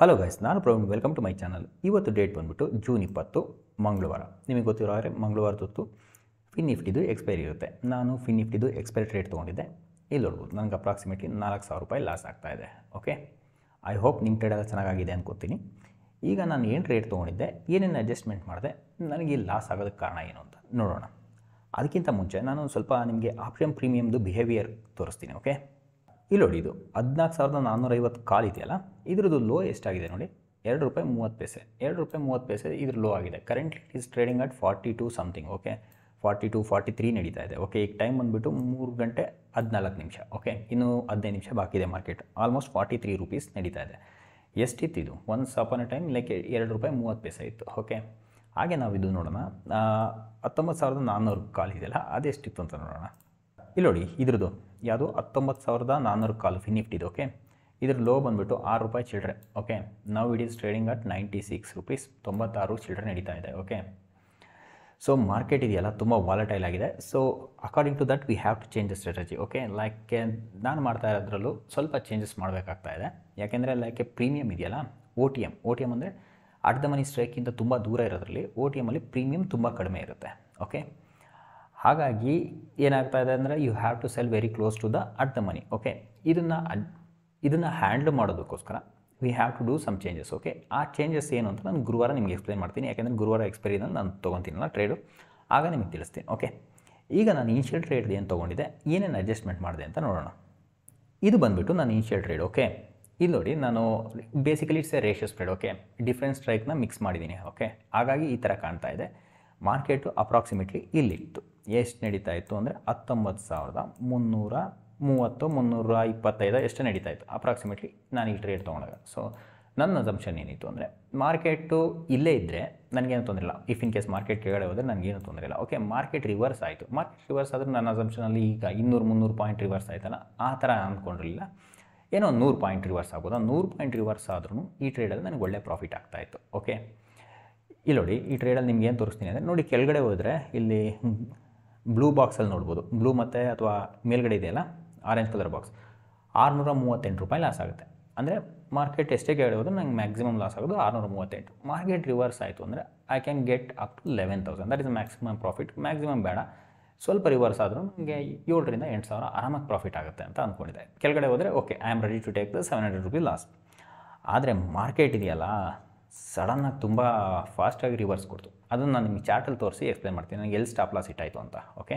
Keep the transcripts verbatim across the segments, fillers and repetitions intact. Hello guys, ನಾನು Praveen. Welcome to my channel. ಇವತ್ತು date ಬಂದುಬಿಟ್ಟು ಜೂನ್ ಇಪ್ಪತ್ತು ಮಂಗಳವಾರ. ನಿಮಗೆ ಗೊತ್ತಿರೋರೆ ಮಂಗಳವಾರದೊತ್ತು ಫಿನ್ ನಿಫ್ಟಿದು ಎಕ್ಸ್ಪೈರಿ ಇರುತ್ತೆ. ನಾನು ಫಿನ್ ನಿಫ್ಟಿದು ಎಕ್ಸ್ಪೈರಿ ರೇಟ್ ತೊಗೊಂಡಿದ್ದೆ. ಇಲ್ಲಿ ನೋಡ್ಬೋದು ನನಗೆ ಅಪ್ರಾಕ್ಸಿಮೇಟ್ಲಿ ನಾಲ್ಕು ಸಾವಿರ ರೂಪಾಯಿ ಲಾಸ್ ಆಗ್ತಾಯಿದೆ. ಓಕೆ, ಐ ಹೋಪ್ ನಿಮ್ಮ ಟ್ರೇಡೆಲ್ಲ ಚೆನ್ನಾಗಿದೆ ಅನ್ಕೋತೀನಿ. ಈಗ ನಾನು ಏನು ರೇಟ್ ತೊಗೊಂಡಿದ್ದೆ, ಏನೇನು ಅಡ್ಜಸ್ಟ್ಮೆಂಟ್ ಮಾಡಿದೆ, ನನಗೆ ಇಲ್ಲಿ ಲಾಸ್ ಆಗೋದಕ್ಕೆ ಕಾರಣ ಏನು ಅಂತ ನೋಡೋಣ. ಅದಕ್ಕಿಂತ ಮುಂಚೆ ನಾನು ಸ್ವಲ್ಪ ನಿಮಗೆ ಆಪ್ಷನ್ ಪ್ರೀಮಿಯಮ್ದು ಬಿಹೇವಿಯರ್ ತೋರಿಸ್ತೀನಿ. ಓಕೆ, ಇಲ್ಲಿ ನೋಡಿ, ಇದು ಹದಿನಾಲ್ಕು ಸಾವಿರದ ನಾನ್ನೂರೈವತ್ತು ಕಾಲ್ ಇದೆಯಲ್ಲ, ಇದ್ರದ್ದು ಲೋ ಎಷ್ಟಾಗಿದೆ ನೋಡಿ, ಎರಡು ರೂಪಾಯಿ ಮೂವತ್ತು ಪೈಸೆ ಎರಡು ರೂಪಾಯಿ ಮೂವತ್ತು ಪೈಸೆ ಇದ್ರ ಲೋ ಆಗಿದೆ. Currently it is trading at forty two something. Okay, forty two forty three ನಡೀತಾ ಇದೆ. ಓಕೆ, ಈಗ ಟೈಮ್ ಬಂದುಬಿಟ್ಟು ಮೂರು ಗಂಟೆ ಹದಿನಾಲ್ಕು ನಿಮಿಷ. ಓಕೆ, ಇನ್ನೂ ಹದಿನೈದು ನಿಮಿಷ ಬಾಕಿ ಇದೆ. Market almost forty three rupees ನಡೀತಾ ಇದೆ. ಎಷ್ಟಿತ್ತು ಇದು? ಒನ್ಸ್ ಅಪಾನ್ ಟೈಮ್ ಲೈಕ್ ಎರಡು ರೂಪಾಯಿ ಮೂವತ್ತು ಪೈಸೆ ಇತ್ತು. ಓಕೆ, ಹಾಗೆ ನಾವು ಇದು ನೋಡೋಣ, ಹತ್ತೊಂಬತ್ತು ಸಾವಿರದ ನಾನ್ನೂರು ಕಾಲ್ ಇದೆಯಲ್ಲ ಅದೆಷ್ಟಿತ್ತು ಅಂತ ನೋಡೋಣ. ಇಲ್ಲಿ ನೋಡಿ, ಇದ್ರದ್ದು ಯಾವುದು ಹತ್ತೊಂಬತ್ತು ಸಾವಿರದ ನಾನ್ನೂರು ಕಾಲು ಫಿನ್ ನಿಫ್ಟಿದು. ಓಕೆ, ಇದ್ರ ಲೋ ಬಂದುಬಿಟ್ಟು ಆರು ರೂಪಾಯಿ ಚಿಲ್ಡ್ರೆ. ಓಕೆ, ನಾವು it is trading at ninety six rupees ತೊಂಬತ್ತಾರು ಚಿಲ್ಡ್ರೆ ನಡೀತಾ ಇದೆ. ಓಕೆ, ಸೊ ಮಾರ್ಕೆಟ್ ಇದೆಯಲ್ಲ ತುಂಬ ವಾಲಟೈಲ್ ಆಗಿದೆ. So according to that we have to change the strategy. Okay, like ನಾನು ಮಾಡ್ತಾ ಇರೋದ್ರಲ್ಲೂ ಸ್ವಲ್ಪ ಚೇಂಜಸ್ ಮಾಡಬೇಕಾಗ್ತಾ ಇದೆ. ಯಾಕೆಂದರೆ ಲೈಕ್ ಪ್ರೀಮಿಯಮ್ ಇದೆಯಲ್ಲ, O T M O T M ಅಂದರೆ ಅಟ್ ದ ಮನಿ ಸ್ಟ್ರೈಕಿಂತ ತುಂಬ ದೂರ ಇರೋದ್ರಲ್ಲಿ ಓ ಟಿ ಎಮಲ್ಲಿ ಪ್ರೀಮಿಯಮ್ ತುಂಬ ಕಡಿಮೆ ಇರುತ್ತೆ. ಓಕೆ, ಹಾಗಾಗಿ ಏನಾಗ್ತಾ ಇದೆ ಅಂದರೆ you have to sell very close to the at the money. Okay, ಇದನ್ನು ಅಡ್ ಇದನ್ನು ಹ್ಯಾಂಡ್ಲ್ ಮಾಡೋದಕ್ಕೋಸ್ಕರ we have to do some changes. Okay, ಆ ಚೇಂಜಸ್ ಏನು ಅಂತ ನಾನು ಗುರುವಾರ ನಿಮಗೆ ಎಕ್ಸ್ಪ್ಲೇನ್ ಮಾಡ್ತೀನಿ. ಯಾಕೆಂದರೆ ಗುರುವಾರ ಎಕ್ಸ್ಪೈರಿನಲ್ಲಿ ನಾನು ತೊಗೊತೀನಲ್ಲ ಟ್ರೇಡು, ಆಗ ನಿಮಗೆ ತಿಳಿಸ್ತೀನಿ. ಓಕೆ, ಈಗ ನಾನು ಇನಿಷಿಯಲ್ ಟ್ರೇಡ್ ಏನು ತೊಗೊಂಡಿದ್ದೆ, ಏನೇನು ಅಡ್ಜಸ್ಟ್ಮೆಂಟ್ ಮಾಡಿದೆ ಅಂತ ನೋಡೋಣ. ಇದು ಬಂದುಬಿಟ್ಟು ನಾನು ಇನಿಷಿಯಲ್ ಟ್ರೇಡ್. ಓಕೆ, ಇಲ್ಲಿ ನೋಡಿ, ನಾನು basically it's a ratio spread. Okay, different ಸ್ಟ್ರೈಕ್ನ ಮಿಕ್ಸ್ ಮಾಡಿದ್ದೀನಿ. ಓಕೆ, ಹಾಗಾಗಿ ಈ ಥರ ಕಾಣ್ತಾ ಇದೆ. ಮಾರ್ಕೆಟು ಅಪ್ರಾಕ್ಸಿಮೇಟ್ಲಿ ಇಲ್ಲಿತ್ತು. ಎಷ್ಟು ನಡೀತಾ ಇತ್ತು ಅಂದರೆ ಹತ್ತೊಂಬತ್ತು ಸಾವಿರದ ಮುನ್ನೂರ ಮೂವತ್ತು ಮುನ್ನೂರ ಇಪ್ಪತ್ತೈದು ಎಷ್ಟು ನಡೀತಾ ಇತ್ತು ಅಪ್ರಾಕ್ಸಿಮೇಟ್ಲಿ ನಾನು ಈ ಟ್ರೇಡ್ ತೊಗೊಂಡಾಗ. ಸೊ ನನ್ನ ಅಸಂಪ್ಷನ್ ಏನಿತ್ತು ಅಂದರೆ ಮಾರ್ಕೆಟು ಇಲ್ಲೇ ಇದ್ದರೆ ನನಗೇನು ತೊಂದರೆ ಇಲ್ಲ. ಇಫ್ ಇನ್ ಕೇಸ್ ಮಾರ್ಕೆಟ್ ಕೆಳಗಡೆ ಹೋದರೆ ನನಗೇನು ತೊಂದರೆ ಇಲ್ಲ. ಓಕೆ, ಮಾರ್ಕೆಟ್ ರಿವರ್ಸ್ ಆಯಿತು. ಮಾರ್ಕೆಟ್ ರಿವರ್ಸ್ ಆದರೆ ನನ್ನ ಅಸಂಪ್ಷನಲ್ಲಿ ಈಗ ಇನ್ನೂರು ಮುನ್ನೂರು ಪಾಯಿಂಟ್ ರಿವರ್ಸ್ ಆಯ್ತಲ್ಲ, ಆ ಥರ ಅಂದ್ಕೊಂಡಿರಲಿಲ್ಲ. ಏನೋ ನೂರು ಪಾಯಿಂಟ್ ರಿವರ್ಸ್ ಆಗ್ಬೋದು. ನೂರು ಪಾಯಿಂಟ್ ರಿವರ್ಸ್ ಆದ್ರೂ ಈ ಟ್ರೇಡಲ್ಲಿ ನನಗೆ ಒಳ್ಳೆ ಪ್ರಾಫಿಟ್ ಆಗ್ತಾಯಿತ್ತು. ಓಕೆ, ಇಲ್ಲಿ ನೋಡಿ, ಈ ಟ್ರೇಡಲ್ಲಿ ನಿಮ್ಗೆ ಏನು ತೋರಿಸ್ತೀನಿ ಅಂದರೆ ನೋಡಿ, ಕೆಳಗಡೆ ಹೋದರೆ ಇಲ್ಲಿ ಬ್ಲೂ ಬಾಕ್ಸಲ್ಲಿ ನೋಡ್ಬೋದು, ಬ್ಲೂ ಮತ್ತು ಅಥವಾ ಮೇಲ್ಗಡೆ ಇದೆಯಲ್ಲ ಆರೆಂಜ್ ಕಲರ್ ಬಾಕ್ಸ್, ಆರುನೂರ ಮೂವತ್ತೆಂಟು ರೂಪಾಯಿ ಲಾಸ್ ಆಗುತ್ತೆ. ಅಂದರೆ ಮಾರ್ಕೆಟ್ ಎಷ್ಟೇ ಕೆಳಗಡೆ ಹೋದ್ರೆ ನಂಗೆ ಮ್ಯಾಕ್ಸಿಮಮ್ ಲಾಸ್ ಆಗೋದು ಆರುನೂರ ಮೂವತ್ತೆಂಟು. ಮಾರ್ಕೆಟ್ ರಿವರ್ಸ್ ಆಯಿತು ಅಂದರೆ I can get up to eleven thousand. That is maximum profit. Maximum ಬೇಡ, ಸ್ವಲ್ಪ ರಿವರ್ಸ್ ಆದರೂ ನನಗೆ ಏಳರಿಂದ ಎಂಟು ಸಾವಿರ ಆರಾಮಾಗಿ ಪ್ರಾಫಿಟ್ ಆಗುತ್ತೆ ಅಂತ ಅಂದ್ಕೊಂಡಿದ್ದೆ. ಕೆಳಗಡೆ ಹೋದರೆ okay, I am ready to take the seven hundred rupees loss. ಆದರೆ ಮಾರ್ಕೆಟ್ ಇದೆಯಲ್ಲ ಸಡನ್ನಾಗಿ ತುಂಬ ಫಾಸ್ಟಾಗಿ ರಿವರ್ಸ್ ಕೊಡ್ತು. ಅದನ್ನು ನಾನು ನಿಮಗೆ ಚಾರ್ಟಲ್ಲಿ ತೋರಿಸಿ ಎಕ್ಸ್ಪ್ಲೇನ್ ಮಾಡ್ತೀನಿ ನನಗೆ ಎಲ್ಲಿ ಸ್ಟಾಪ್ ಲಾಸ್ ಇಟ್ಟಾಯಿತು ಅಂತ. ಓಕೆ,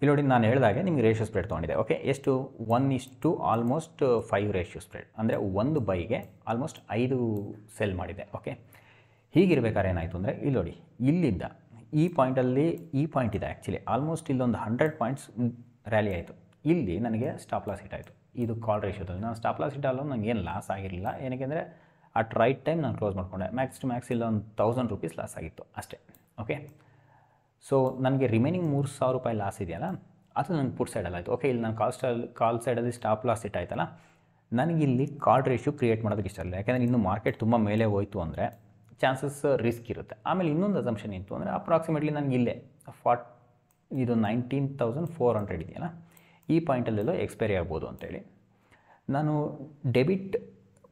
ಇಲ್ಲಿ ನೋಡಿ, ನಾನು ಹೇಳಿದಾಗೆ ನಿಮಗೆ ರೇಷಿಯೋ ಸ್ಪ್ರೆಡ್ ತೊಗೊಂಡಿದೆ. ಓಕೆ, ಎಷ್ಟು? ಒನ್ ಇಷ್ಟು ಆಲ್ಮೋಸ್ಟ್ ಫೈವ್ ರೇಷಿಯೋ ಸ್ಪ್ರೆಡ್. ಅಂದರೆ ಒಂದು ಬೈಗೆ ಆಲ್ಮೋಸ್ಟ್ ಐದು ಸೆಲ್ ಮಾಡಿದೆ. ಓಕೆ, ಹೀಗಿರ್ಬೇಕಾದ್ರೆ ಏನಾಯಿತು ಅಂದರೆ ಇಲ್ಲಿ ನೋಡಿ, ಇಲ್ಲಿದ್ದ ಈ ಪಾಯಿಂಟಲ್ಲಿ ಈ ಪಾಯಿಂಟ್ ಇದೆ ಆ್ಯಕ್ಚುಲಿ ಆಲ್ಮೋಸ್ಟ್ ಇಲ್ಲೊಂದು ಹಂಡ್ರೆಡ್ ಪಾಯಿಂಟ್ಸ್ ರ್ಯಾಲಿ ಆಯಿತು. ಇಲ್ಲಿ ನನಗೆ ಸ್ಟಾಪ್ ಲಾಸ್ ಹಿಟ್ಟಾಯಿತು. ಇದು ಕಾಲ್ ರೇಷಿಯೋದಲ್ಲಿ ನಾನು ಸ್ಟಾಪ್ ಲಾಸ್ ಹಿಟ್ಟಾಗಲು ನನಗೇನು ಲಾಸ್ ಆಗಿರಲಿಲ್ಲ. ಏನಕ್ಕೆಂದರೆ ಅಟ್ ರೈಟ್ ಟೈಮ್ ನಾನು ಕ್ಲೋಸ್ ಮಾಡಿಕೊಂಡೆ. ಮ್ಯಾಕ್ಸ್ ಟು ಮ್ಯಾಕ್ಸ್ ಇಲ್ಲೊಂದು ತೌಸಂಡ್ ರುಪೀಸ್ ಲಾಸ್ ಆಗಿತ್ತು ಅಷ್ಟೇ. ಓಕೆ, ಸೊ ನನಗೆ ರಿಮೈನಿಂಗ್ ಮೂರು ಸಾವಿರ ರೂಪಾಯಿ ಲಾಸ್ ಇದೆಯಲ್ಲ ಅದು ನನಗೆ ಪುಟ್ ಸೈಡಲ್ಲಿ ಆಯಿತು. ಓಕೆ, ಇಲ್ಲಿ ನಾನು ಕಾಲ್ ಸ್ಟೈಲ್ ಕಾಲ್ ಸೈಡಲ್ಲಿ ಸ್ಟಾಪ್ ಲಾಸ್ ಇಟ್ಟಾಯ್ತಲ್ಲ, ನನಗಿಲ್ಲಿ ಕಾಲ್ ರೇಷಿಯೋ ಕ್ರಿಯೇಟ್ ಮಾಡೋದಕ್ಕೆ ಇಷ್ಟ ಇಲ್ಲ. ಯಾಕೆಂದರೆ ಇನ್ನೂ ಮಾರ್ಕೆಟ್ ತುಂಬ ಮೇಲೆ ಹೋಯಿತು ಅಂದರೆ ಚಾನ್ಸಸ್ ರಿಸ್ಕ್ ಇರುತ್ತೆ. ಆಮೇಲೆ ಇನ್ನೊಂದು ಅಸಂಪ್ಷನ್ ಇತ್ತು ಅಂದರೆ ಅಪ್ರಾಕ್ಸಿಮೇಟ್ಲಿ ನನಗೆ ಇಲ್ಲೇ ಫಾರ್ಟ್ ಇದು ನೈನ್ಟೀನ್ ತೌಸಂಡ್ ಫೋರ್ ಹಂಡ್ರೆಡ್ ಇದೆಯಲ್ಲ ಈ ಪಾಯಿಂಟಲ್ಲೆಲ್ಲೋ ಎಕ್ಸ್ಪೈರಿ ಆಗ್ಬೋದು ಅಂತೇಳಿ ನಾನು debit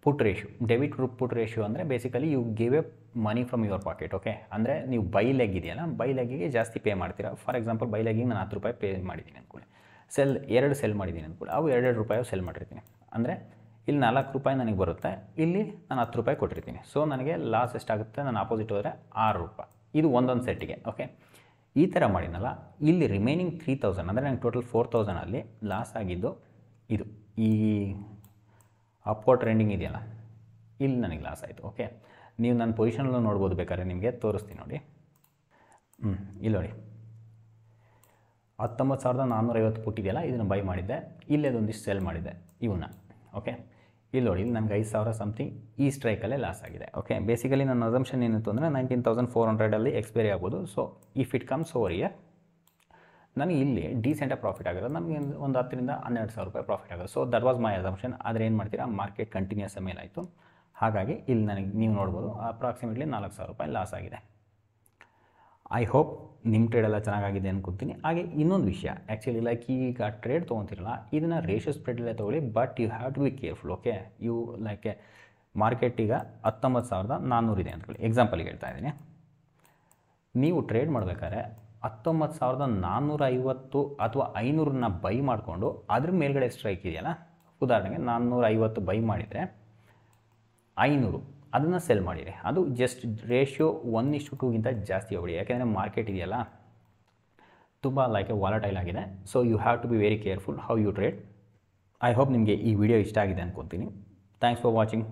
put ratio debit put ratio ಅಂದರೆ basically you give a money from your pocket. Okay, ಅಂದರೆ ನೀವು ಬೈ ಲೆಗ್ ಇದೆಯಲ್ಲ, ಬೈ ಲೆಗಿಗೆ ಜಾಸ್ತಿ ಪೇ ಮಾಡ್ತೀರಾ. ಫಾರ್ ಎಕ್ಸಾಂಪಲ್ ಬೈ ಲೆಗಿಗೆ ನಾನು ಹತ್ತು ರೂಪಾಯಿ ಪೇ ಮಾಡಿದ್ದೀನಿ ಅಂದ್ಕೊಳ್ಳಿ, ಸೆಲ್ ಎರಡು ಸೆಲ್ ಮಾಡಿದ್ದೀನಿ ಅಂದ್ಕೊಳ್ಳಿ, ಅವು ಎರಡೆರಡು ರೂಪಾಯಿ ಸೆಲ್ ಮಾಡಿರ್ತೀನಿ. ಅಂದರೆ ಇಲ್ಲಿ ನಾಲ್ಕು ರೂಪಾಯಿ ನನಗೆ ಬರುತ್ತೆ, ಇಲ್ಲಿ ನಾನು ಹತ್ತು ರೂಪಾಯಿ ಕೊಟ್ಟಿರ್ತೀನಿ. ಸೊ ನನಗೆ ಲಾಸ್ ಎಷ್ಟಾಗುತ್ತೆ? ನಾನು ಆಪೋಸಿಟ್ ಹೋದರೆ ಆರು ರೂಪಾಯಿ. ಇದು ಒಂದೊಂದು ಸೆಟ್ಟಿಗೆ. ಓಕೆ, ಈ ಥರ ಮಾಡಿನಲ್ಲ, ಇಲ್ಲಿ ರಿಮೈನಿಂಗ್ ತ್ರೀ ತೌಸಂಡ್ ಅಂದರೆ ನನಗೆ ಟೋಟಲ್ ಫೋರ್ ತೌಸಂಡಲ್ಲಿ ಲಾಸ್ ಆಗಿದ್ದು ಇದು ಈ ಅಪ್ವರ್ಡ್ ಟ್ರೆಂಡಿಂಗ್ ಇದೆಯಲ್ಲ ಇಲ್ಲಿ ನನಗೆ ಲಾಸ್ ಆಯಿತು. ಓಕೆ, ನೀವು ನನ್ನ ಪೊಸಿಷನಲ್ಲೂ ನೋಡ್ಬೋದು, ಬೇಕಾದ್ರೆ ನಿಮಗೆ ತೋರಿಸ್ತೀನಿ ನೋಡಿ. ಹ್ಞೂ, ಇಲ್ಲಿ ನೋಡಿ, ಹತ್ತೊಂಬತ್ತು ಸಾವಿರದ ನಾನ್ನೂರೈವತ್ತು ಪುಟ್ಟಿದೆಯಲ್ಲ ಇದನ್ನು ಬೈ ಮಾಡಿದ್ದೆ, ಇಲ್ಲೇ ಅದೊಂದಿಷ್ಟು ಸೆಲ್ ಮಾಡಿದ್ದೆ ಇವನ್ನ. ಓಕೆ, ಇಲ್ಲಿ ನೋಡಿ, ನನಗೆ ಐದು ಸಾವಿರ ಸಮಥಿಂಗ್ ಈ ಸ್ಟ್ರೈಕಲ್ಲೇ ಲಾಸ್ ಆಗಿದೆ. ಓಕೆ, ಬೇಸಿಕಲಿ ನನ್ನ ಅಸಂಪ್ಷನ್ ಏನಿತ್ತು ಅಂದರೆ ನೈನ್ಟೀನ್ ತೌಸಂಡ್ ಫೋರ್ ಹಂಡ್ರೆಡಲ್ಲಿ ಎಕ್ಸ್ಪೈರಿ ಆಗ್ಬೋದು. So if it comes over here ನನಗೆ ಇಲ್ಲಿ ಡೀಸೆಂಟಾಗಿ ಪ್ರಾಫಿಟ್ ಆಗೋದು, ನನಗೆ ಒಂದು ಹತ್ತರಿಂದ ಹನ್ನೆರಡು ಸಾವಿರ ರೂಪಾಯಿ ಪ್ರಾಫಿಟ್ ಆಗೋದು. So that was my assumption. ಆದರೆ ಏನು ಮಾಡ್ತೀರಾ, ಮಾರ್ಕೆಟ್ ಕಂಟಿನ್ಯೂಸ್ ಮೇಲೆ ಆಯಿತು. ಹಾಗಾಗಿ ಇಲ್ಲಿ ನನಗೆ ನೀವು ನೋಡ್ಬೋದು ಅಪ್ರಾಕ್ಸಿಮೇಟ್ಲಿ ನಾಲ್ಕು ಸಾವಿರ ರೂಪಾಯಿ ಲಾಸ್ ಆಗಿದೆ. ಐ ಹೋಪ್ ನಿಮ್ಮ ಟ್ರೇಡೆಲ್ಲ ಚೆನ್ನಾಗಿದೆ ಅನ್ಕೊತೀನಿ. ಹಾಗೆ ಇನ್ನೊಂದು ವಿಷಯ, ಆ್ಯಕ್ಚುಲಿ ಲೈಕ್ ಈಗ ಟ್ರೇಡ್ ತೊಗೊತಿರಲ್ಲ, ಇದನ್ನು ರೇಷಿಯೋ ಸ್ಪ್ರೆಡಲ್ಲೇ ತೊಗೊಳ್ಳಿ, but you have to be careful. Okay, you like market ಈಗ ಹತ್ತೊಂಬತ್ತು ಸಾವಿರದ ನಾನ್ನೂರಿದೆ ಅಂದ್ಕೊಳ್ಳಿ, ಎಕ್ಸಾಂಪಲ್ಗೆ ಹೇಳ್ತಾ ಇದ್ದೀನಿ. ನೀವು ಟ್ರೇಡ್ ಮಾಡಬೇಕಾದ್ರೆ ಹತ್ತೊಂಬತ್ತು ಸಾವಿರದ ನಾನ್ನೂರ ಐವತ್ತು ಅಥವಾ ಐನೂರನ್ನ ಬೈ ಮಾಡಿಕೊಂಡು ಅದ್ರ ಮೇಲ್ಗಡೆ ಸ್ಟ್ರೈಕ್ ಇದೆಯಲ್ಲ, ಉದಾಹರಣೆಗೆ ನಾನ್ನೂರ ಐವತ್ತು ಬೈ ಮಾಡಿದರೆ ಐನೂರು ಅದನ್ನು ಸೆಲ್ ಮಾಡಿರಿ, ಅದು ಜಸ್ಟ್ ರೇಷಿಯೋ ಒನ್ ಇಷ್ಟು ಟೂಗಿಂತ ಜಾಸ್ತಿ ಹೋಗ್ಬಿಡಿ. ಯಾಕೆಂದರೆ ಮಾರ್ಕೆಟ್ ಇದೆಯಲ್ಲ ತುಂಬ ಲೈಕ್ ವಾಲಟೈಲ್ ಆಗಿದೆ. So you have to be very careful how you trade. I hope ನಿಮಗೆ ಈ ವಿಡಿಯೋ ಇಷ್ಟ ಆಗಿದೆ ಅಂದ್ಕೊತೀನಿ. Thanks for watching.